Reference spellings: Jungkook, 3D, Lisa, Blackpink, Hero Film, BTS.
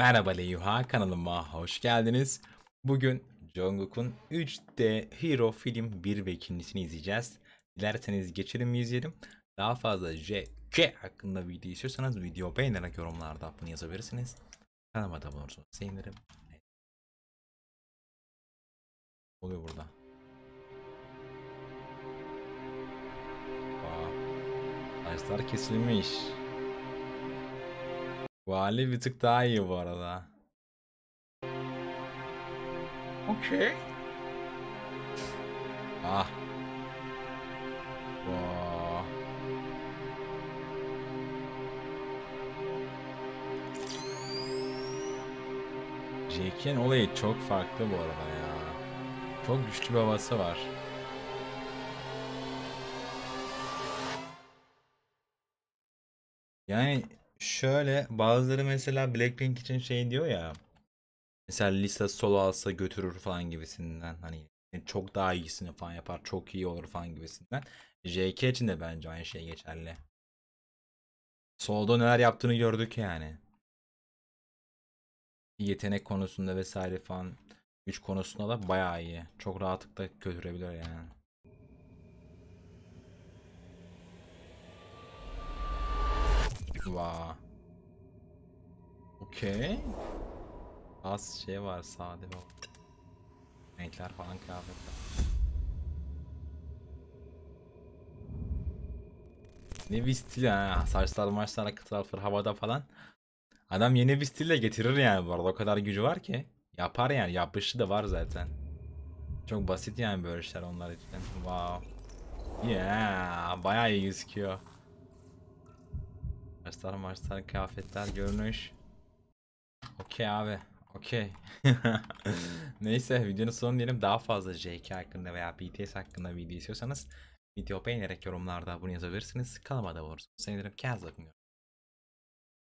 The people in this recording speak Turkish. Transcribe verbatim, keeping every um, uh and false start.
Merhaba Leyuha, kanalıma hoş geldiniz. Bugün Jungkook'un üç D Hero Film bir ve iki'sini izleyeceğiz. Dilerseniz geçelim mi izleyelim. Daha fazla J K hakkında video istiyorsanız video beğenerek yorumlarda bunu yazabilirsiniz. Kanalıma da abone olursanız sevinirim. Ne oluyor burada? Ağaçlar kesilmiş. Bu hali bir tık daha iyi bu arada. Okey. Ah. Wow. J K'nin olayı çok farklı bu arada ya. Çok güçlü bir havası var. Yani şöyle bazıları mesela Blackpink için şey diyor ya, mesela Lisa solo alsa götürür falan gibisinden, hani çok daha iyisini falan yapar, çok iyi olur falan gibisinden. J K için de bence aynı şey geçerli. Solo'da neler yaptığını gördük yani. Yetenek konusunda vesaire falan, güç konusunda da bayağı iyi. Çok rahatlıkla götürebiliyor yani. Vaa. Okey. Az şey var, sade var. Renkler falan, kıyafetler. Yeni bir stil ha. Saçlar maçlar, arka tarafları havada falan. Adam yeni bir stille getirir yani bu arada. O kadar gücü var ki. Yapar yani. Yapışı da var zaten. Çok basit yani böyle işler onlar için. Wow. Yeah. Bayağı iyi gözüküyor. Maçlar maçlar, kıyafetler, görünüş. Okey abi. Okey. Neyse, videonun sonu diyelim. Daha fazla J K hakkında veya B T S hakkında video istiyorsanız video beğenerek yorumlarda bunu yazabilirsiniz. Kanalıma da abone olursanız sevinirim. Kendinize bakın.